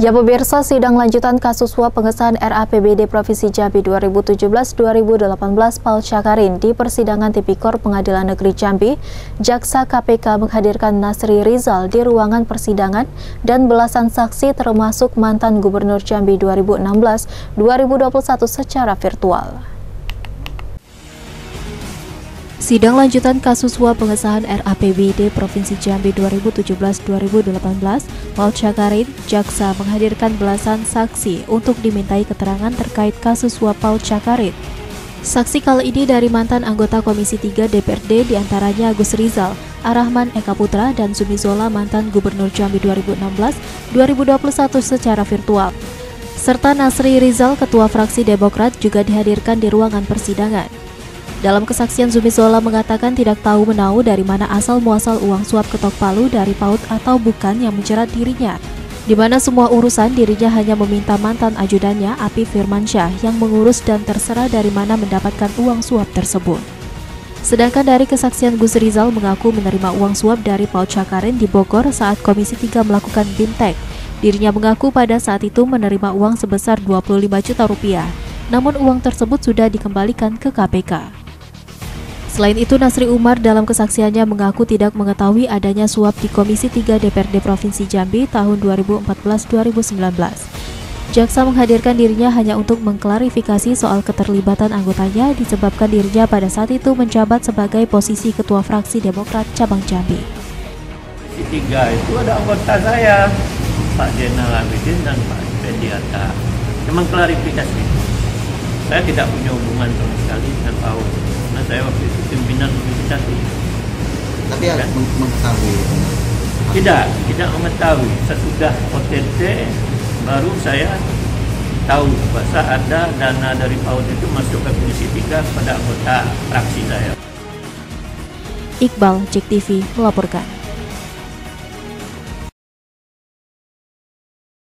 Ya pemirsa, sidang lanjutan kasus suap pengesahan RAPBD Provinsi Jambi 2017-2018 Paul Syakarin di persidangan Tipikor Pengadilan Negeri Jambi, Jaksa KPK menghadirkan Nasri Rizal di ruangan persidangan dan belasan saksi termasuk mantan Gubernur Jambi 2016-2021 secara virtual. Sidang lanjutan kasus suap pengesahan RAPBD Provinsi Jambi 2017-2018, Paul Syakarin, Jaksa menghadirkan belasan saksi untuk dimintai keterangan terkait kasus suap Paul Syakarin. Saksi kali ini dari mantan anggota Komisi 3 DPRD diantaranya Agus Rizal, Arahman Eka Putra, dan Zumi Zola mantan Gubernur Jambi 2016-2021 secara virtual. Serta Nasri Rizal, Ketua Fraksi Demokrat, juga dihadirkan di ruangan persidangan. Dalam kesaksian, Zumi Zola mengatakan tidak tahu-menahu dari mana asal-muasal uang suap ketok palu dari PAUD atau bukan yang menjerat dirinya, di mana semua urusan dirinya hanya meminta mantan ajudannya, Api Firmansyah, yang mengurus dan terserah dari mana mendapatkan uang suap tersebut. Sedangkan dari kesaksian, Gus Rizal mengaku menerima uang suap dari PAUD Syakarin di Bogor saat Komisi 3 melakukan bimtek. Dirinya mengaku pada saat itu menerima uang sebesar 25 juta rupiah, namun uang tersebut sudah dikembalikan ke KPK. Selain itu, Nasri Umar dalam kesaksiannya mengaku tidak mengetahui adanya suap di Komisi 3 DPRD Provinsi Jambi tahun 2014-2019. Jaksa menghadirkan dirinya hanya untuk mengklarifikasi soal keterlibatan anggotanya disebabkan dirinya pada saat itu menjabat sebagai posisi Ketua Fraksi Demokrat Cabang Jambi. Komisi 3 itu ada anggota saya, Pak Diena Labedin dan Pak Bediata. Memang klarifikasi itu. Saya tidak punya hubungan sama sekali dengan PAUD. Saya waktu itu pimpinan komunikasi. Tapi ya, mengetahui? Tidak mengetahui. Sesudah OTT baru saya tahu bahwa ada dana dari PAUD itu masuk ke Komisi 3 pada anggota fraksi saya. Iqbal, JEK TV melaporkan.